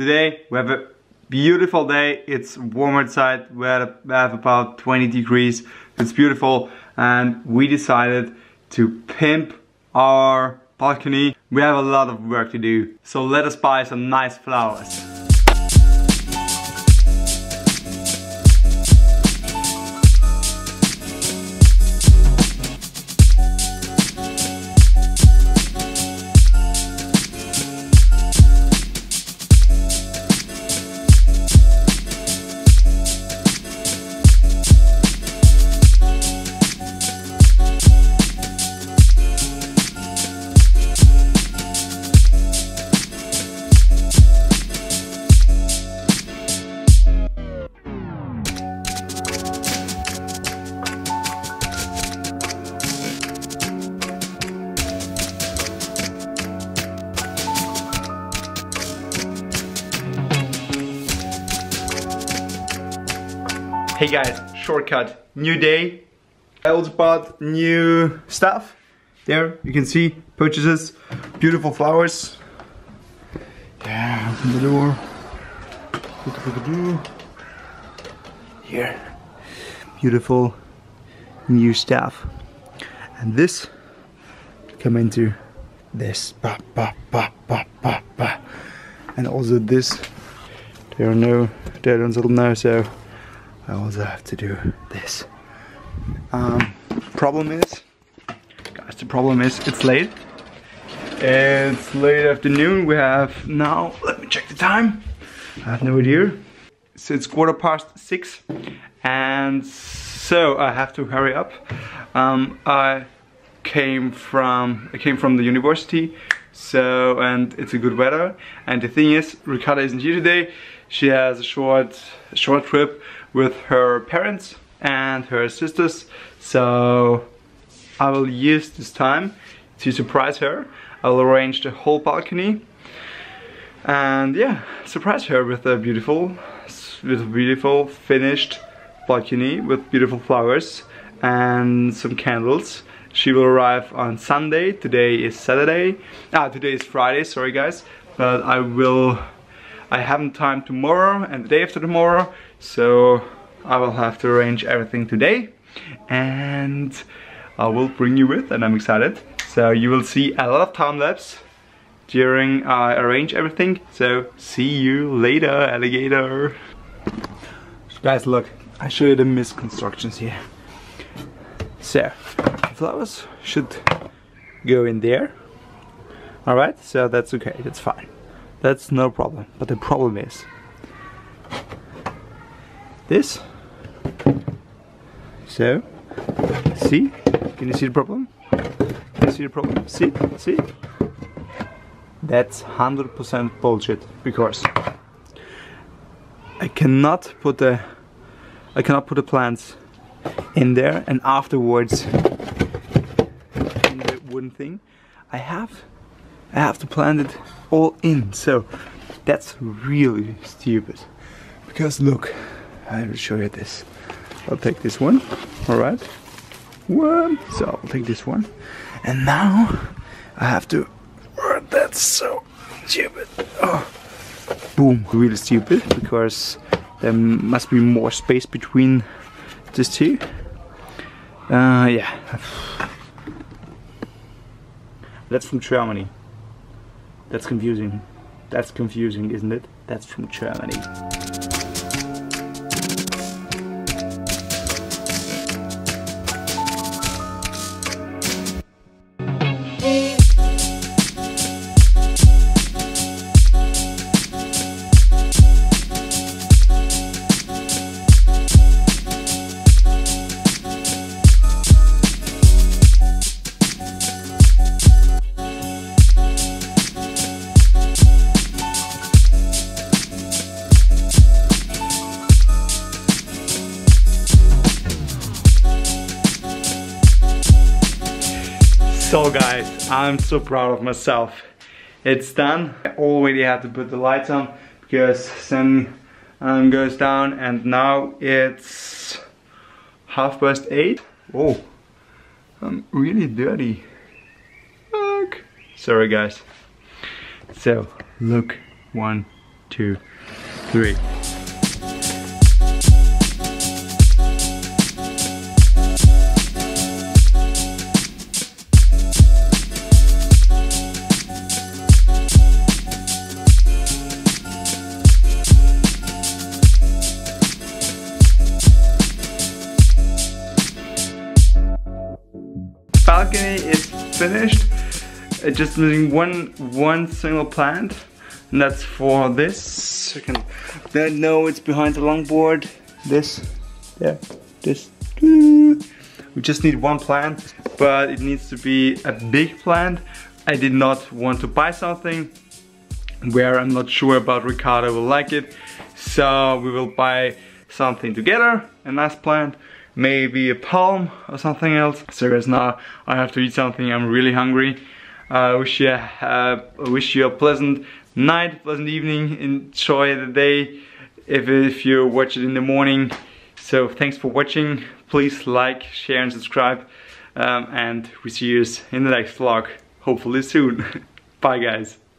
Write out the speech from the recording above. Today we have a beautiful day. It's warm outside. We have about 20 degrees. It's beautiful, and we decided to pimp our balcony. We have a lot of work to do, so let us buy some nice flowers. Hey guys, shortcut, new day. I also bought new stuff. There you can see purchases, beautiful flowers. Yeah, open the door. Here, beautiful new stuff. And this come into this. And also this. There are no dead ones now, so I also have to do this. Problem is, guys, the problem is it's late. It's late afternoon. We have now, let me check the time. I have no idea. So it's 6:15, and so I have to hurry up. I came from the university, so, and it's a good weather. And the thing is, Riccarda isn't here today. She has a short trip with her parents and her sisters, so I will use this time to surprise her. I'll arrange the whole balcony and yeah, surprise her with a beautiful finished balcony with beautiful flowers and some candles. She will arrive on Sunday. Today is Saturday. Today is Friday, sorry guys, but I haven't time tomorrow and the day after tomorrow, so I will have to arrange everything today, and I will bring you with, and I'm excited. So you will see a lot of time-lapse during I arrange everything, so see you later, alligator. So guys, look, I show you the misconstructions here. So, the flowers should go in there, alright, so that's okay, that's fine. That's no problem, but the problem is this. So, see? Can you see the problem? Can you see the problem? See? See? That's 100% bullshit, because I cannot put the plants in there and afterwards in the wooden thing. I have to plant it all in, so that's really stupid. Because look, I will show you this. I'll take this one, alright? So I'll take this one. And now I have to... Oh, that's so stupid. Oh. Boom, really stupid, because there must be more space between these two. Yeah. That's from Germany. That's confusing. That's confusing, isn't it? That's from Germany. So guys, I'm so proud of myself. It's done. I already had to put the lights on because sun goes down, and now it's 8:30. Oh, I'm really dirty. Look. Sorry guys. So, look, one, 1, 2, 3. Balcony is finished, just leaving one single plant, and that's for this. You can then know it's behind the longboard. This, yeah, this. We just need one plant, but it needs to be a big plant. I did not want to buy something where I'm not sure about Riccarda will like it, so we will buy something together, a nice plant. Maybe a palm or something else. Serious now, I have to eat something, I'm really hungry. I wish you a pleasant night, pleasant evening, enjoy the day if you watch it in the morning. So thanks for watching, please like, share and subscribe, and we see you in the next vlog, hopefully soon. Bye guys.